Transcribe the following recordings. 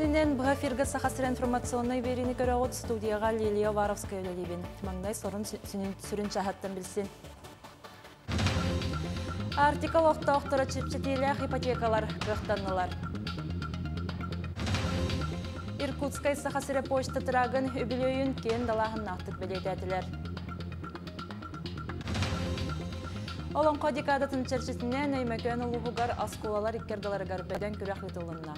Елінен бұғафергі сақасыр информационный беріні көрі ғод студияға Лилия Варовская өлелебен. Маңдай сұрын сүрін шағаттан білсен. Артикал оқта оқтыры чіпчетейлі ипотекалар ғықтанылар. Иркутскай сақасыры почты тұрағын өбілеуін кен далағын нақтық білетәділер. Олон қадикады тынчарчетіне нәймәкән ұлығығар асқолалар иккердалары ғарбәден күрәқлі тұлынна.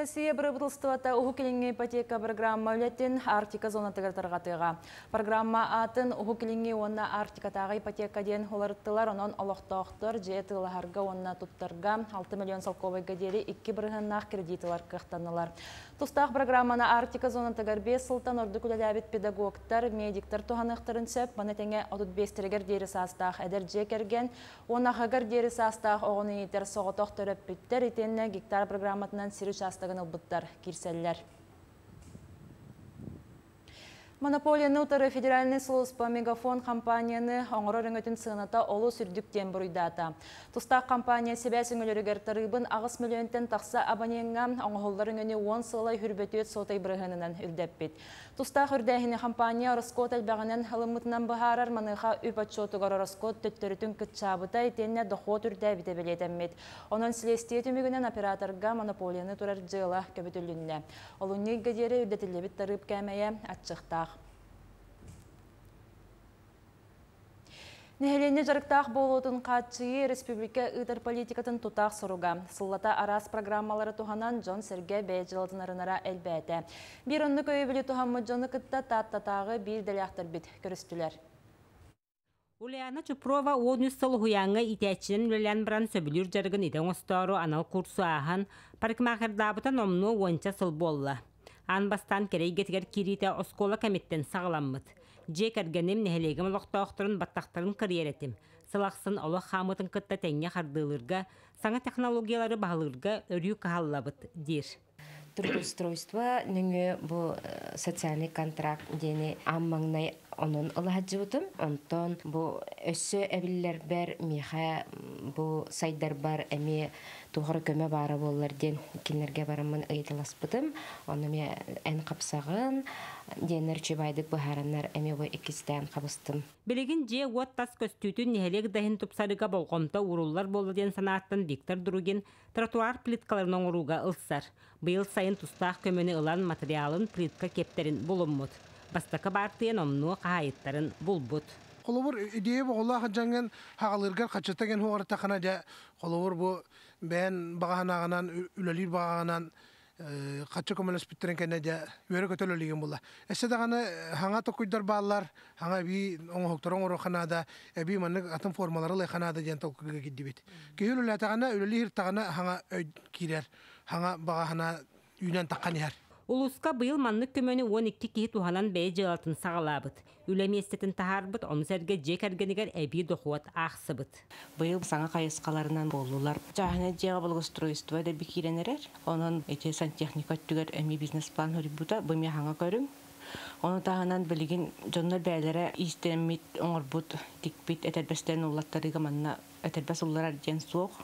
Россия бұрыбытылстывата ұғы келінге ипотека программа өлеттен Арктика зонатығыртырғатыға. Программа атын ұғы келінге онна Арктикатағы ипотека ден оларыттылар, онын олықтауқтыр, жетілағарға онна тұттарға 6 миллион салковай гадері 2 бірғыннақ кредитылар қықтанылар. Тұстақ программаны Арктика зонатығыр 5 сылтан орды күләләбет педагогтар, медиктар туғанықтырын сөп, бұны тәне 35-тірігер деріс астақ әдір жекерген, онағығыр деріс астақ оғын етер соғытоқ түріп біттер етенне гектар программатынан сиріш астығын ұлбыттар керселілер. Монополияны ұтары федеральный сұлыспа мегафон компанияны оңыры рүңетін сығыната олу сүрдіктен бұруйдата. Тұстақ компания себәсің өлірігер тарыбын ағыс миллионтен тақса абоненға оңғылдар үңіне 10 сылай үрбетует сотай бірғынынан үлдәппет. Тұстақ үрдәхіне компания Роскот әлбәғінен ғылымытынан бұғарар маныққа үпатшотығар Роскот төттірітін күтчабыта етенне дұқот үрдәбіте білетәмет. Оның сілестет өмігінен операторға монополияны тұрар жылы көбітілінне. Олың негедері үрдәтілебіт тарып кәмәе атшықтақ. Нәхелене жарықтақ болуытын қатшығы республика ұйтар политикатын тұтақ сұруға. Сыллата арас программалары туғанан Джон Серге бәйджелдін арынара әлбәді. Бір ұнны көйбілі туғанмы Джоны күтті таттатағы бір дәліқтір біт көрістілер. Ulyana Çuprova oğudunuz salıhıyanı iteçin Lülen Bran söbülür jargın eden ustaru anal kursu ahın parkmağırdabıtan omnu onca sılbolla. Anbastan kerey getiger kirite oskola kametten sağlanmıt. Jekergenim nehelegim loqtaqtırın battaqtırın kariyeretim. Sılaqsın ola xamıtın kıtta tenge xardılırga, sana texnologiyaları bağlırga örüyü kahallabıt, der. Трудоустройство, нюнге бу социальный контракт дени аммаңнай онын ылахаджыбытым. Онтон бу өссө әбілілер бәр миха бу сайдар бар әме туғыр көмі бары болылар ден кенерге барымын ыйдыласпытым. Оны ме ән қапсағын денер чебайдық бұхараннар әме бу экистен қабыстым. Белегін же уаттас көстүйтін нехелек дайын тұпсарыға болғымта уруллар болды ден санааттын Виктор Другин тротуар плиткаларынан уруға ылсар. Быйыл сайын тұстақ көмені ылан материалын плитка кептерін болыммыд. Бастықы бартыен омнуы қағайыттарын болбуд. Қолуыр идея бұл Олаға жаңын хағалыргар қачыстаген хуғары тақына жа. Қолуыр бұл бән бағанағынан, үләлі бағанан қачы көмелес біттерін кәне жа. Өрі көтел өлеген бұлла. Әсі дағаны хаңа тоқуйдар бағалар, хаңа бі оңғықтырың ұры қанада, әбі маңның атын формалары лай қанада жән тоқуға кедді бет. Кейіл өләтіғана, өләлі ертіғана хаңа өйд керер. Хаңа бағана үйнен таққан ер. Улуска бұйыл маннық көмені 12 кейт ұғанан бәй жалатын сағалабыд. Үләме естетін тағарбыд, омызерге жек әргенігер әбей доқуат ақсыбыд. Бұйыл саңа қайысқаларынан болулар. Жағына жеға болғыстыройыстыва да бекеренерер. Оның әте сантехника түгер әме бизнес план өрібута бұйме хаңа көрім. Оны тағынан білігін жоннар бәйлері истемет оңырбуд, дикбет, әтербәстерін олаттарыға манна әтербәс олар әрден соқ,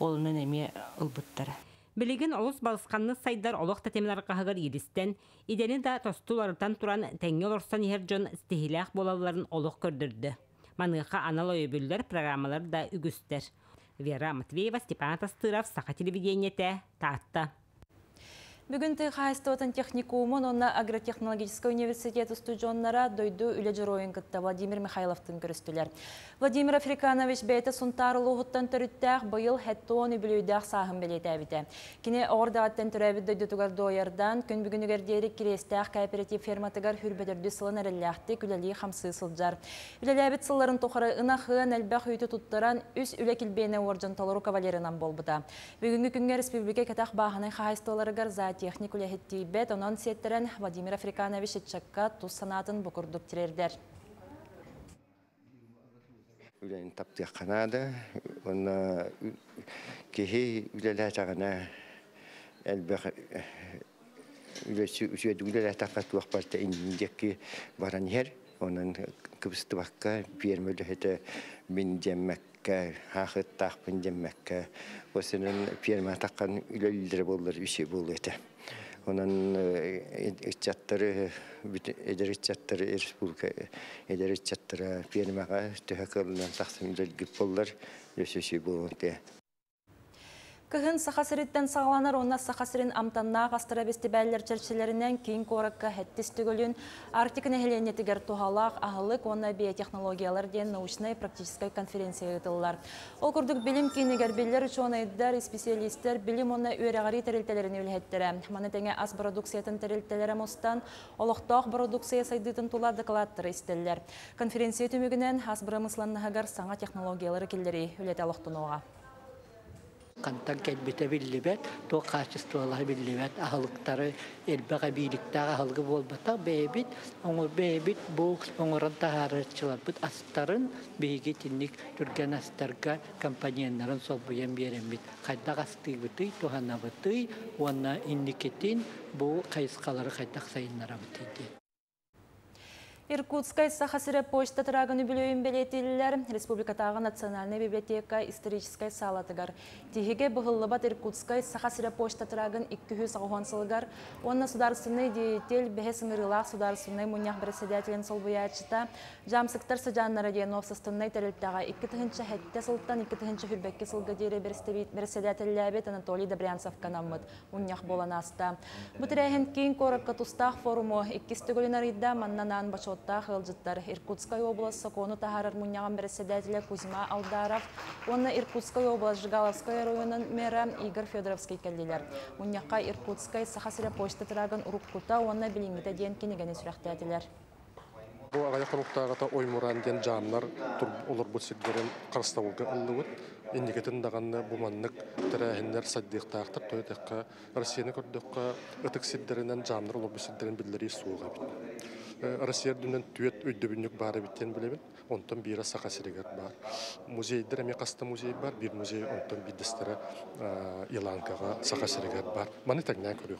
олымнан әме ұлбыттары. Білеген олыс балысқанны сайдар олық тәтемінар қағығыр ерістен, идені да тостулардан тұран тәңел орсан ержон стихилақ болаларын олық көрдірді. Маныққа анал ойыбілдер программалар да үгістер. Вера Матвеева, Степан Атастыров, Сақа телевидениеті, Таатта. Бүгін Тыйхайстоватын техникумын, онна Агротехнологический университет студионнара дойду үлі жыроуын кытта Владимир Михайловтың көрістілер. Владимир Африканович бәйті сұнтарылы ұғыттан түріттәқ бұйыл хәттуон үбілуйдәқ сағын білет әбіді. Кіне оғырдағаттан түрәбі дойду тұғар дойардан, күн бүгін үгердері керестәқ кооператив ферматығар хүрбедірді сылын әрілләқті күләлі қамсы сылдар. Үләләбіт сылларын тұқыры ынақын әлбәқ үйті тұттыран үс үләкілбейіне оржын талыру кавалерынан болбыда. Бүгінгі күнге республика кәтақ бағының қайыстыларығар зайты техникулі әхетті бәт, онын сеттерін Владимир Африканович әтшәкка тұз санатын бұқырдық тірердер. Үләйін таптық қанады, оны кехей үләлі әтағына әлбәқ үләсі үләді үләлі әтаққа туақпарта әйіндекке баран ер, оның kıbıstı bakka, pirmülühete bin cemmekka, hahıttak bin cemmekka. O senin pirma takkan ülülleri bulur, bir şey bulur ete. Onun içatları, eder içatları, Respublika eder içatları, pirmağa tühekılından taksım ülülgüp bulur, bir şey bulur ete. Kıhın sahasırıttan sağlanar, ona sahasırın amtannağı astırabesti bəllər çerçelerinden keyin korakka həttis tügülün, Arktik nehileneti gertuhalaq, ahılık, ona biotexnologiyalar den nauçnay praktiskay konferensiyaya gıdırlar. O kurduk bilim kini gerbillər üçün ona edder, spesiyalistler bilim ona üyreğari teriltelerini ülhettere. Manetene az produksiyatın teriltelere mostan, oluqtaq produksiya saydıtın tular dıklattır isteller. Konferensiya tümügünen az bramıslanlığa sana texnologiyaları killeri ülhete alıqtınoğa. Kantan kendimde bildiğim, to kaçıştıvalar bildiğim, ahalıkları elbette birlikte ahalık olmata bebit, onu bebit bu onların taharçılar, bu astarın bilgitinlik Türkiye'nin astarga kampanyaların sobuyan bir emit, kayda astığı bitiy, tohana bitiy, ona indiketin bu kayıskaları kayda sayınlara bitiy. Иркутская сахасыра почта траганы билеуин билетиллер Республикатагы Национальная библиотека исторической салатыгар. Тихиге быгыллыбат Иркутская сахасыра почта трагын 290-лыгар. Онна сударственный деятель Бехесмырлах сударственный мунях председателен солбуячыта Жамсыктар Саджан Радионов сыстыннай терилтага 2-нче хәттә сылттан 2-нче филбекке сылга дире председателләбет Анатолий Добрянцев канаммыт уннях боланаста. Бу тирәһен киң коракка тустах форумы 2-стегөлнәр иддә маннанан бачо Хылжыттар Иркутская область Сокону Тахарар Муньян председателя Кузьма Алдаров, он Иркутская область Жигаловская районын мэра Игорь Федоровский келдилер. Муньяка Иркутская сахасыра почта траган уруккута, он билингите ден кенегени сүрәхтәтиләр. Бу агаяклыктагы оймуран ден жаннар олар бу сиддерен карстауга ылдыбыт. Индикетин даганы бу маннык тирәһеннәр саддиктактыр тойтыкка Россияны көрдүккә ытык сиддереннән жаннар олар бу сиддерен билдери суга бит. Россиядән төт өйдәбүннек бары биттен беләбен, онтан бира сахасырыгат бар. Музейдер әме касты музей бар, бир музей онтан биддестәре Иланкага сахасырыгат бар. Маны тәгнән күрү.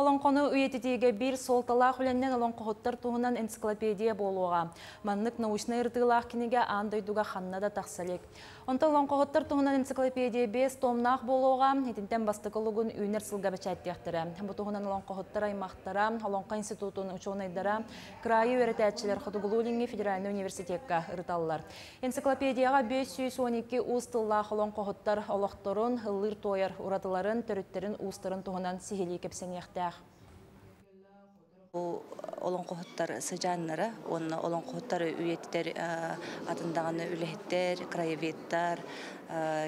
Аланканы үететеге бир солталах үләннән аланкоһыттар туһунан энциклопедия болуга. Маннык научный ыртылах кинеге андай дуга ханна да тахсалек. Онтан аланкоһыттар туһунан энциклопедия 5 томнах болуга. Этинтен бастыкылыгын үнер сылга бачат яктыра. Бу туһунан аланкоһыттар аймактара, аланка институтын учонайдара, крайы өретәчеләр Хатыгулулинге федеральный университетка ырталлар. Энциклопедияга 512 уз тыллах аланкоһыттар алакторын, ыллыр тояр уратыларын, төрөттерин устарын туһунан сихили кепсен якты. Bu olan kohutlar sıcanları, onunla olan kohutlar üyetler adından üyetler, krayevetler,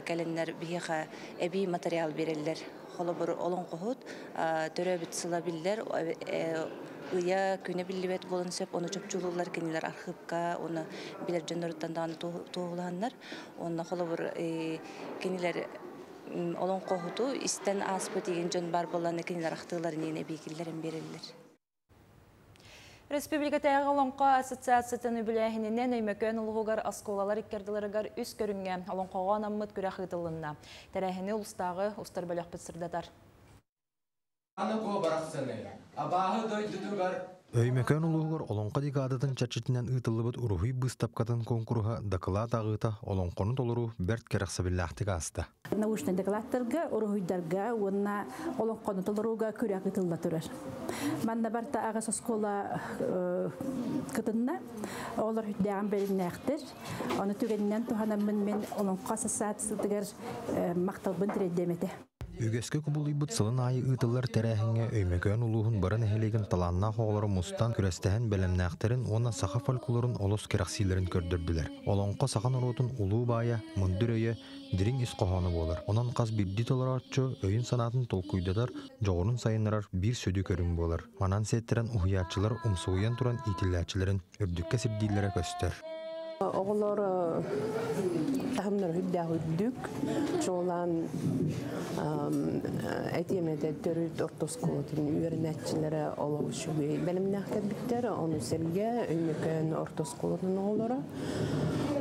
gelenler bihe ebi materyal verirler. Halbuki olan kohut töre bitsilabilirler. Ya güne billet bulunsep onu çöpçülürler, kendiler arxivka, onu bilir cennetten toğlanlar, onunla halbuki kendiler olan kohutu isten aspeti gençler barbolanı kendiler aktılar niyene bilgilerin verirler. Республикатагы Алонко ассоциациятын билегенен өймөкөн улугар асколалар иккердилергер үз көрүнгөн Алонкого наммыт күрәхитылына. Терехини улстагы устар белек бисирдатар. Өймөкөн улугар Алонко дигадатын чачытынан ытылыбыт урухи быстапкатын конкурга доклад агыта Алонкону толуру берт керексебиллахтыга асты. Научный докладтарга, урухидарга, уна Алонкону толуруга күрәхитылла турар. Манна барта агас оскола кытынна, олар хүддәгән белиннәхтер. Аны түгәннән тухана мен Алонко ассоциациясыгар макталбын тирәдәмәте. Үгәскә күбул ибут сылын айы ытыллар тәрәһеңә өймәкән улуһун барын әһелеген таланна хоғлары мустан күрәстәһән бәлемнәхтерин уна саха фольклорын олос керәксиләрен көрдөрдүләр. Алонко сахан ротын улуу бая, мындырөйе, дирин ис коханы болар. Онан каз биддиталар атчы өйүн санатын толкуйдадар, жогорун сайынырар бир сөдү көрүн болар. Манан сеттерен уһиятчылар умсуйян туран итилләчиләрен үрдүккә сирдилләре көстөр. Oğullar tahminler hübda hübdük, çoğulan etiyemede törüt ortoskolatın üyernetçilere olavuşu. Benim nehket bitter, onu selge, öymükön ortoskolatın oğulları.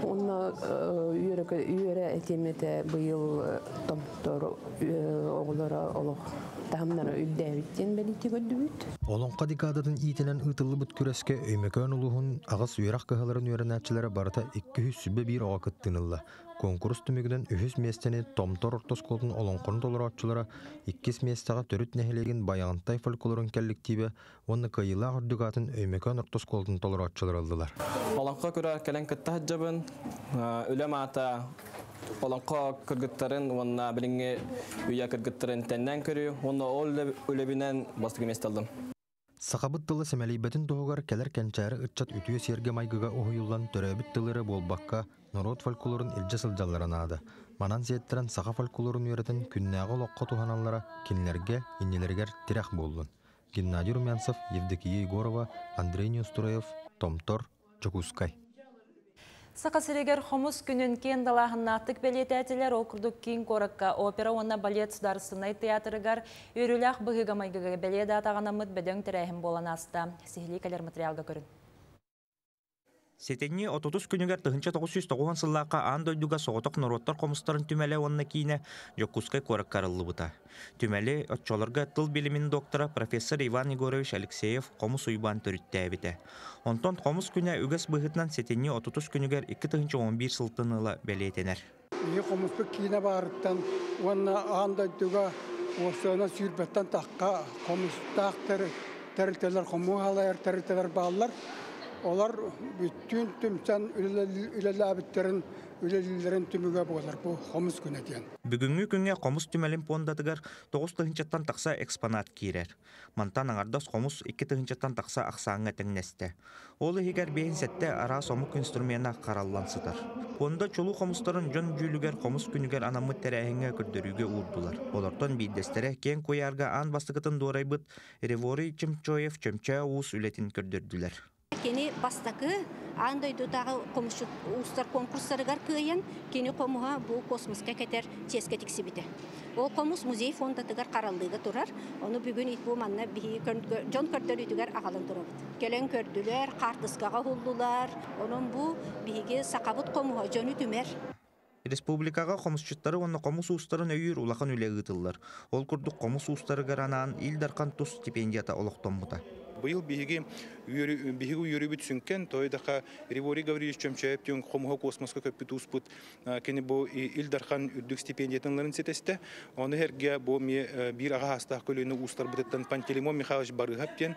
Onunla üyere etimete bu yıl tomtor oğullara olup tamdan üdevittin belki gödübüt. Olon kadikadadın itilen ıtıllı büt küreske öymekön uluhun ağız üyerak kahaların üyerenatçılara barata 200 sübbe bir oğa kıttınılla. Konkurs tümügüden 300 mesteni tomtor ortos kolun olonqon dolarçılara 200 mestağa törüt nehelegen bayantay folklorun kollektivi onu kayıla ordukatın öymekön ortos kolun dolarçılara aldılar. Olonqa körer kelen kıttahjabın ülemata Olanqa kırgıtların ona bilinge üye kırgıtların tenden körü ona olle ölebinen bastığım estaldım. Sakabıt dılı semelibedin doğugar keler kençarı ıççat ütüye serge maygıga ohuyullan töröbüt dılıları bol bakka norot folklorun ilce sılcalarına adı. Manan ziyettiren saka folklorun yöreten künnağı olokka tuhananlara kinlerge, innelerger tirek bollun. Gennadiy Rumyansov, Yevdokiya Egorova, Andrey Neustoroyev, Tomtor, Çukuskay. Сақасырегер хомус күнін кен далағыннаттық бәлет әтілер оқырдық кейін қорыққа опера онына балет сударысынай театрығар үйріләқ бұғығамайғығы бәлет атағанамыд бәдің тірәйім болан асты. Сихілі кәлер материалға көрін. Сетенни 30 күнігер 1909 сыллаққа андойдуға соғытық нұроттар қомыстарын түмәлі онына кейіне Жокускай қорық қарылы бұта. Түмәлі отчаларға тыл білімінің доктора профессор Иван Егорович Алексеев қомыс ұйбан түрітті әбіті. Онтон қомыс күні үгіз бұғытнан сетенни 30 күнігер 2-11 сылтыныла бәлі етенер. Қомыстық кейіне барыптан онына андойдуға осына сүйірбеттен таққа қомыстақ тәрілтелер қомуғалайыр тәрілтелер балылар. Onlar bütün tümsen ülelabitlerin, ülelilerin tümüge boğazlar bu Xomus güne diyen. Bugünkü güne Xomus tümelin pondadıgar 9 tığınçattan taqsa eksponat kirer. Mantan anardas Xomus 2 tığınçattan taqsa aqsağına tünneste. Olu higer beyinsette ara somuk instrumena karallansıdır. Onda çolu Xomusların jön jülüger Xomus günüger anamı terehenge kürdürüge uğurdular. Olardan biddestere ken koyarga an bastıgıtın doğraybıt Revori Çimçoyev çömçe uğuz ületin kürdürdüler. Keni bastakı andaydı dağı komşu uluslar konkurslarıgar kıyan keni komuha bu kosmoska keter çesketiksib ite. O komus muzey fondatıgar qarallığı turar. Onu bugün it bu manna bir John Carter'ütügar ağalın durabıt. Kelen kördüler, qartıskağa huldular. Onun bu bigi sakabut komuha jönü tümer. Respublikaga komşuçuttara onun komus ulusların öyür ulaqan üle gıtıllar. Ol kurduk komus uluslarıgar anan ildarkan tuz stipendiyata oloqton buta. Bu yıl bihigu yürübüt sünken, toydaka Rivori Gavriliç Çömçayep diyon komuha kosmoska köpüt usput keni bu ildarkan ürdük stipendiyatanların siteste. Onu herge bu bir ağa hasta kölünü ustar butetten Pantelimon Mikhailovich Barıhap diyen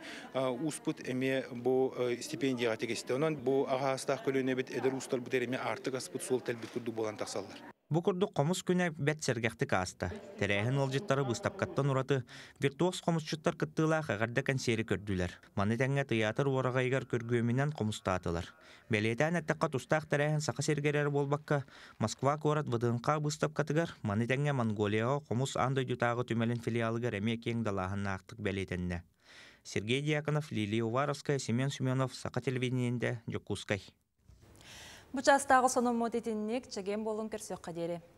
usput eme bu stipendiyaga tekeste. Onun bu ağa hasta kölünü bet eder ustar buter eme artık asput sol telbit kurdu bolan taksallar. Bu kurduk komus güne bet sergahtık asta. Terehin olcıtları bıstapkattan uratı, virtuos komusçutlar kıttığla ağırda kanseri kördüler. Manetenge tiyatr uğrağaygar körgüyümünden komusta atılar. Beliyeten etteqat ustaq terehin saqa sergerer bolbakka, Moskva korat vıdığınqa bıstapkatıgar, manetenge Mongoliyağa komus andoy dutağı tümelin filialıgar emekeng dalağına aqtık beliyetenne. Sergey Diakonov, Liliya Uvarovskaya, Semen Semyonov, Saqa televideninde Jokускай. Bu çastağın sonu mod edinlik, çegen bolun kürsüqqa deri.